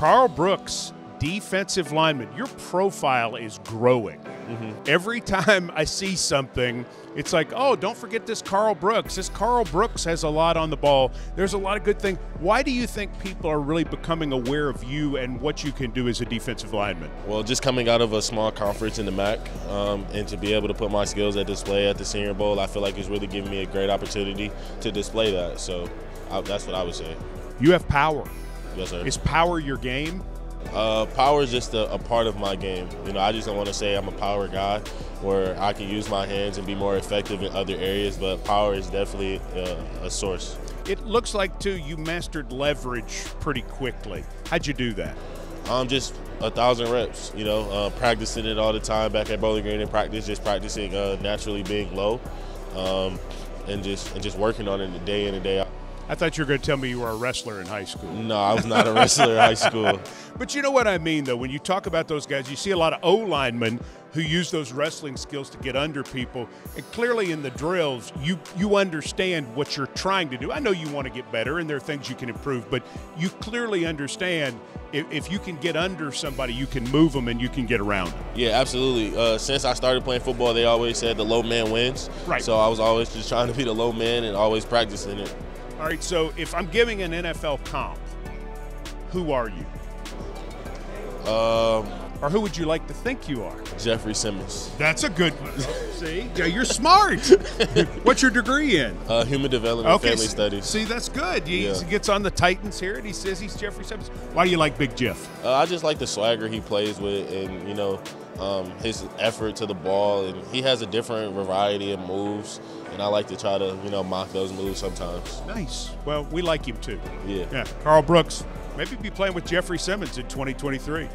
Karl Brooks, defensive lineman, your profile is growing. Every time I see something, it's like, oh, don't forget this Karl Brooks. This Karl Brooks has a lot on the ball. There's a lot of good things. Why do you think people are really becoming aware of you and what you can do as a defensive lineman? Well, just coming out of a small conference in the MAC and to be able to put my skills at display at the Senior Bowl, I feel like it's really given me a great opportunity to display that. So that's what I would say. You have power. Yes, sir. Is power your game? Power is just a part of my game. You know, I just don't want to say I'm a power guy where I can use my hands and be more effective in other areas, but power is definitely a source. It looks like, too, you mastered leverage pretty quickly. How'd you do that? Just 1,000 reps, you know, practicing it all the time back at Bowling Green in practice, just practicing naturally being low and just working on it day in and day out. I thought you were going to tell me you were a wrestler in high school. No, I was not a wrestler in high school. But you know what I mean, though. When you talk about those guys, you see a lot of O-linemen who use those wrestling skills to get under people. And clearly in the drills, you understand what you're trying to do. I know you want to get better, and there are things you can improve, but you clearly understand if you can get under somebody, you can move them and you can get around them. Yeah, absolutely. Since I started playing football, they always said the low man wins. Right. So I was always just trying to be the low man and always practicing it. All right, so if I'm giving an NFL comp, who are you? Or who would you like to think you are? Jeffrey Simmons. That's a good one. See? Yeah, you're smart. What's your degree in? Human Development, okay, Family Studies. See, that's good. He gets on the Titans here, and he says he's Jeffrey Simmons. Why do you like Big Jeff? I just like the swagger he plays with and, you know, his effort to the ball. And he has a different variety of moves. And I like to try to, you know, mock those moves sometimes. Nice. Well, we like him too. Yeah. Karl Brooks, maybe be playing with Jeffrey Simmons in 2023.